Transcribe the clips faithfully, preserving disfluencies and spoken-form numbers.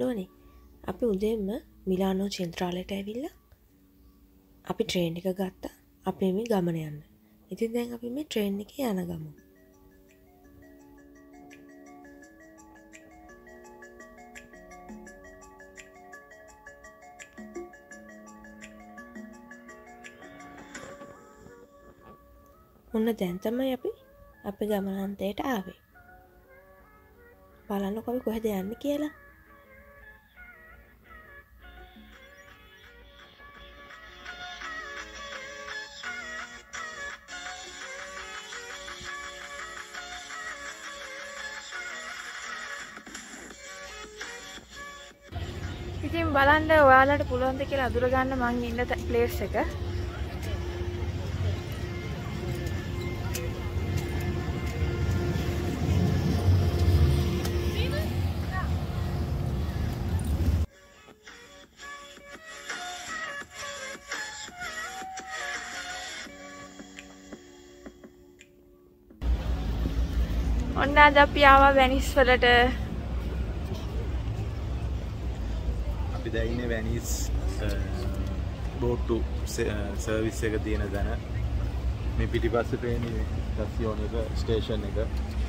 යාළුවනේ අපි උදේම මිලානෝ චෙන්ත්‍රාලයට ඇවිල්ලා අපි ට්‍රේන් එක ගත්තා අපි මේ ගමන යන්න. ඉතින් දැන් අපි මේ ට්‍රේන් එකේ යන ගමු. ඔන්න දැන් තමයි අපි අපේ ගමනාන්තයට ආවේ. බලන්න කොහේ කොහෙද යන්නේ කියලා. ඉතින් බලන්න ඔයාලට පුළුවන් ද කියලා අඳුර ගන්න මම ඉන්න ප්ලේස් එක. ඔන්න අද අපි ආවා වෙනිස් වලට. අපි දැන් ඉන්නේ වෙනිස් බෝට් සර්විස් එක තියෙන තැන. මේ පිටිපස්සේ තියෙන ස්ටේෂන් එක ස්ටේෂන් එක.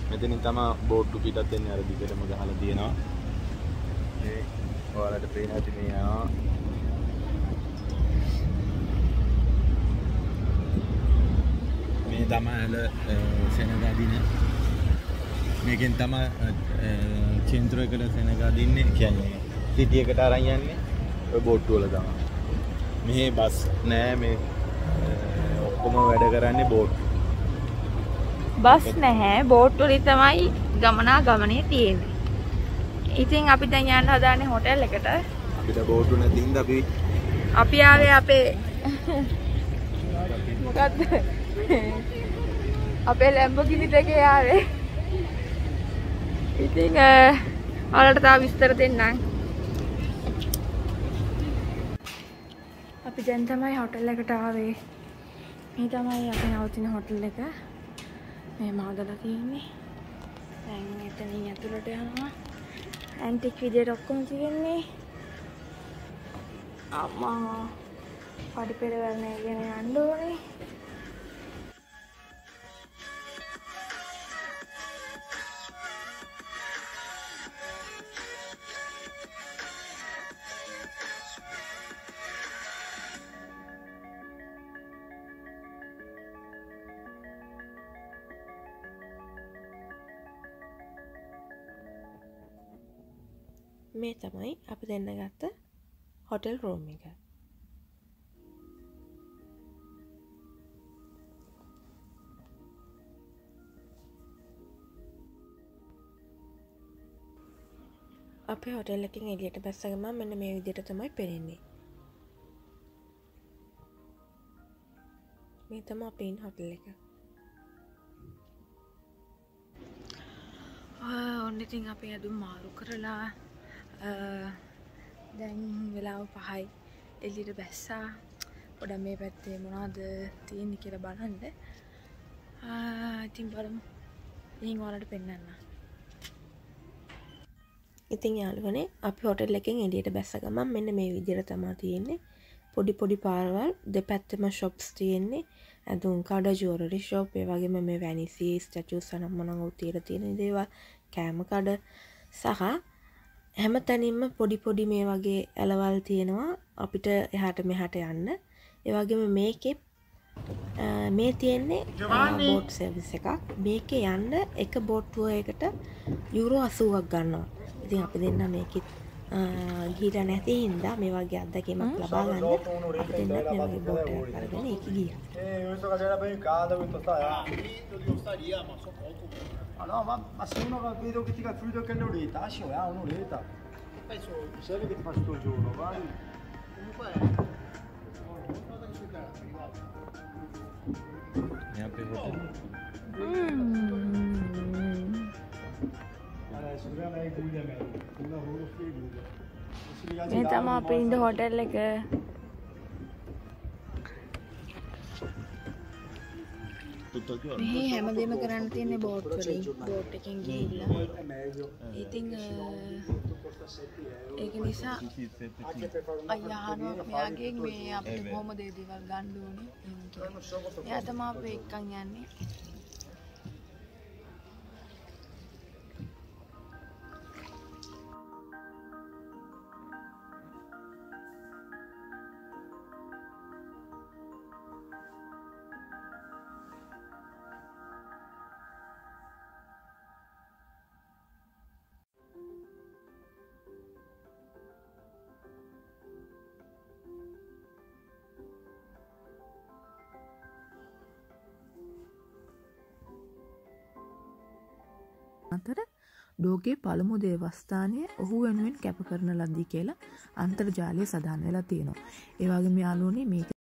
මෙතනින් තමයි බෝට් පිටත් වෙන්නේ අර දිගටම ගහලා තියෙනවා. මේ ඔයාලට පේන ඇති මේ ආ මේ තමයි සෙනගාදින මේකෙන් තමයි චෙන්ත්‍රයකට සෙනගාදින්නේ කියන්නේ සිටියකට අරන් යන්නේ ඔය බෝට්ටු වල තමයි. මෙහි බස් නෑ මේ ඔක්කොම වැඩ කරන්නේ බෝට්ටු. බස් නැහැ බෝට්ටු වලින් තමයි ගමනා ගමනේ තියෙන්නේ. ඉතින් අපි දැන් යන්න හදාන්නේ හොටෙල් එකට. අපිට බෝට්ටු නැති හින්දා අපි අපි ආවේ අපේ මොකද්ද අපේ ලැම්බෝගිනි දෙකේ ආවේ. ඉතින් ඔයාලට තව විස්තර දෙන්නම්. අපි දැන් තමයි හොටෙල් එකට ආවේ. මේ තමයි අපි නවතින හොටෙල් එක. මේ මාදලා තියෙන්නේ. දැන් මෙතනින් ඇතුළට යනවා. ඇන්ටික් විදියට ඔක්කොම තියෙන්නේ. අම්මා පරිපරවල් නේගෙන යන්න ඕනේ. මේ තමයි අපි දෙන්න ගත්ත හොටෙල් රූම් එක. අපේ හොටෙල් එකෙන් එළියට බැස්සගම මෙන්න මේ විදිහට තමයි පේන්නේ. මේ තමයි අපේ හොටෙල් එක. ඔන්න ඉතින් අපි ඇඳුම් මාරු කරලා දැන් වෙලාව පහයි එළියට බැස්සා. පොඩ්ඩක් මේ පැත්තේ මොනවද තියෙන්නේ කියලා බලන්න. ඉතින් බලමු. ඉතින් ඔයාලට පෙන්නන්න. ඉතින් යාළුවනේ අපි හොටෙල් එකෙන් එළියට බැස්ස ගමන් මෙන්න මේ විදිහට තමයි තියෙන්නේ. පොඩි පොඩි පාරවල් දෙපැත්තම shops තියෙන්නේ. ඇඳුම් කඩ, jewelry shop, ඒ වගේම මේ වැනිසි statues අනම් මොනවා උ තියලා තියෙන දේවල්, කෑම කඩ සහ හැම තැනින්ම පොඩි පොඩි මේ වගේ ඇලවල් තියෙනවා අපිට එහාට මෙහාට යන්න. ඒ වගේම මේකේ මේ තියෙන්නේ බෝට් සර්විස් එකක්. මේකේ යන්න එක බෝට් ටුවර් එකට යුරෝ අසූවක් ගන්නවා. ඉතින් අපි දෙන්න මේකෙත් ගිහිලා නැති හින්දා මේ වගේ අත්දැකීමක් ලබා ගන්න අපි දෙන්න මේ වගේ බෝට් එකක් අරගෙන ඒක ගියා. ඒ ඔයසෝ කඩේලා බයි කාදව තෝසා. ඉතින් ඔස්තරියා මාසෝ කොකු. No, ma, ma se uno vedo che ti tira il fluido che è un'oretta, ah sì, ha un'oretta. Penso, serve che ti faccio tutto il giorno, vai. Comunque è... Mi ha bevuto. Adesso dobbiamo andare in Puglia meglio, un lavoro figlio. Mettiamo a prendere hotel che... මේ හැමදේම කරන්න තියෙන්නේ boat වලින්. Boat එකෙන් ගිහිල්ලා ඉතින් ඒක නිසා අයහනෝ මෙයාගේ මේ අපිට කොහොමද මේ දේවල් ගන්න ඕනේ. එයා තමයි අපි එක්කන් යන්නේ. අතර ඩෝගේ පළමු දේවස්ථානය ඔහු වෙනුවෙන් කැප කරන ලද්දී කියලා අන්තර්ජාලය සඳහන් වෙලා තියෙනවා. ඒ වගේම යාළුවනේ මේක